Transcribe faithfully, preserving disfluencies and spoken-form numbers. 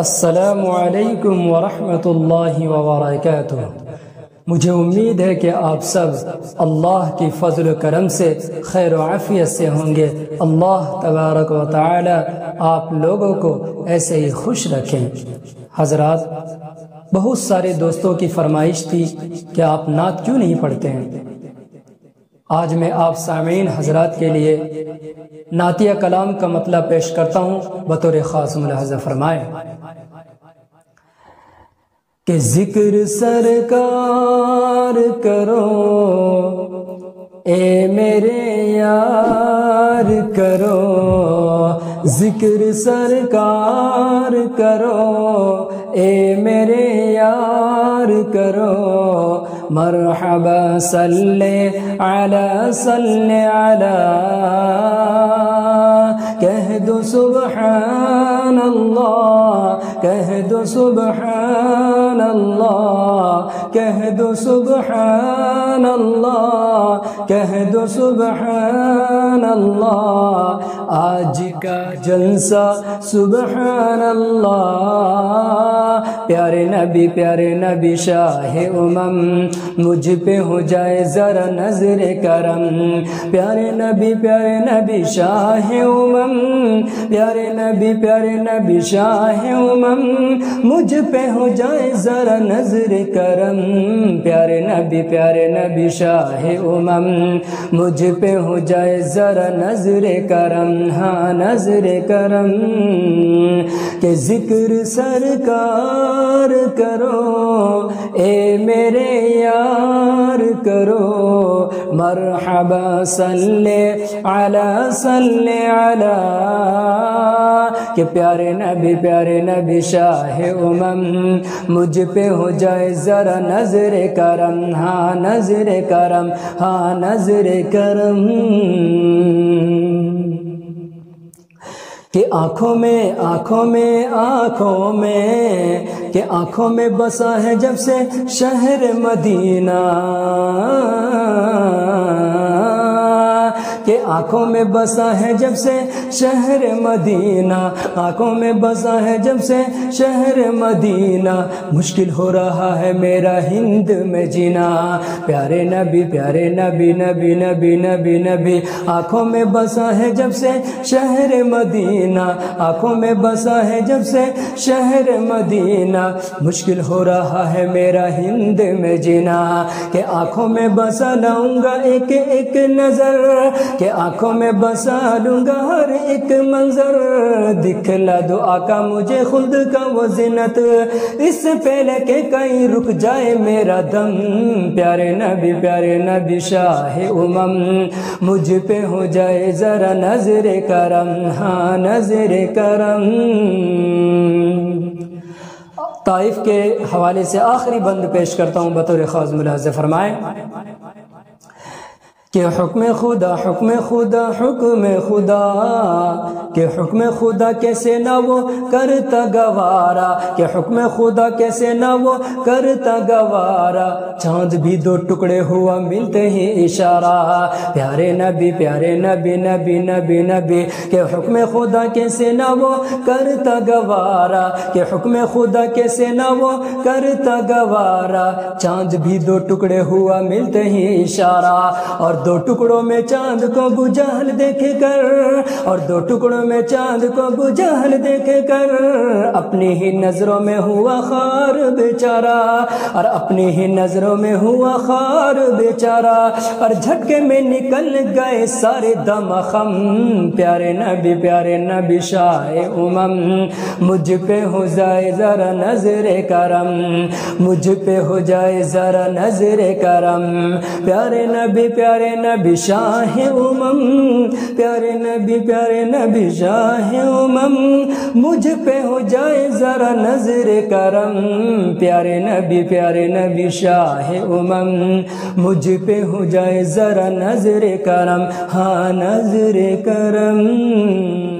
अस्सलामुअलैकुम वरहमतुल्लाहि वबरकातुह। मुझे उम्मीद है कि आप सब अल्लाह की फ़ज़ल करम से खैर आफ़ियत से होंगे। अल्लाह तबारक व तआला आप लोगों को ऐसे ही खुश रखें। हजरात, बहुत सारे दोस्तों की फरमाइश थी कि आप नात क्यों नहीं पढ़ते हैं। आज मैं आप सामीन हजरात के लिए नातिया कलाम का मतलब पेश करता हूँ। बतौर ख़ास मुलाहज़ा फरमाएं कि जिक्र सरकार करो, ए मेरे यार करो। जिक्र सरकार करो, ए मेरे यार करो। मरहबा सल्ले अला सल्ले अला, कह दो सुबहान अल्लाह, कह दो सुबहान अल्लाह, कह दो सुबहान अल्लाह, कह दो सुबहान अल्लाह। आज का जलसा सुबहान अल्लाह। प्यारे नबी प्यारे नबी शाहे उमम, मुझ पे हो जाए ज़रा नजर करम। प्यारे नबी प्यारे नबी शाहे उमम, प्यारे नबी प्यारे नबी शाहे उमम, मुझ पे हो जाए ज़रा नजर करम। प्यारे नबी प्यारे नबी शाहे उमम, मुझ पे हो जाए ज़रा नजर करम। हाँ नजर करम। के जिक्र सरकार करो, ए मेरे यार करो। मरहबा सल्ले अला सल्ले अला, के प्यारे नबी प्यारे नबी शाहे उमम, मुझ पे हो जाए ज़रा नजर करम। हाँ नजर करम, हाँ नजर करम। कि आँखों में आँखों में आँखों में, कि आँखों में बसा है जब से शहर मदीना। के आँखों में बसा है जब से शहर मदीना, आँखों में बसा है जब से शहर मदीना। मुश्किल हो रहा है मेरा हिंद में जीना। प्यारे नबी प्यारे नबी नबी नबी नबी नबी, आँखों में बसा है जब से शहर मदीना, आँखों में बसा है जब से शहर मदीना। मुश्किल हो रहा है मेरा हिंद में जीना। के आँखों में बसा लाऊंगा एक एक नज़र, के आँखों में बसा लूँगा हर एक मंजर। दिखला दो आका मुझे खुद का वो जिनत, इससे पहले के कहीं रुक जाए मेरा दम। प्यारे नबी प्यारे नबी शाहे उमम, मुझ पे हो जाए ज़रा नजर करम। हाँ नजर करम। ताइफ के हवाले से आखिरी बंद पेश करता हूँ। बतौर ख़ास मुलाहज़ा फरमाएं कि हुक्म खुदा हुक्म खुदा हुक्म खुदा, के हुक्म खुदा कैसे ना वो करता गवारा। के हुक्म खुदा कैसे ना वो करता गवारा। चाँद भी दो टुकड़े हुआ मिलते ही इशारा। प्यारे नबी प्यारे नबी नबी नबी नबी, के हुक्म खुदा कैसे ना वो करता गवारा। के हुक्म खुदा कैसे ना वो करता गवारा। चाँद भी दो टुकड़े हुआ मिलते ही इशारा। और दो टुकड़ों में चांद को अबू जहल देख कर, और दो टुकड़ों में चांद को अबू जहल देख कर, अपनी ही नजरों में हुआ खार बेचारा। और अपनी ही नजरों में हुआ खार बेचारा। और झटके में निकल गए सारे दमखम। प्यारे नबी प्यारे नबी शाहे उमम, मुझ पे हो जाए ज़रा नजर करम। मुझ पे हो जाए ज़रा नजर करम। प्यारे नबी प्यारे प्यारे नबी शाहे उमम, प्यारे नबी प्यारे नबी शाहे उमम, मुझ पे हो जाए ज़रा नजर करम। प्यारे नबी प्यारे नबी शाहे उमम, मुझ पे हो जाए ज़रा नजर करम। हाँ नजर करम।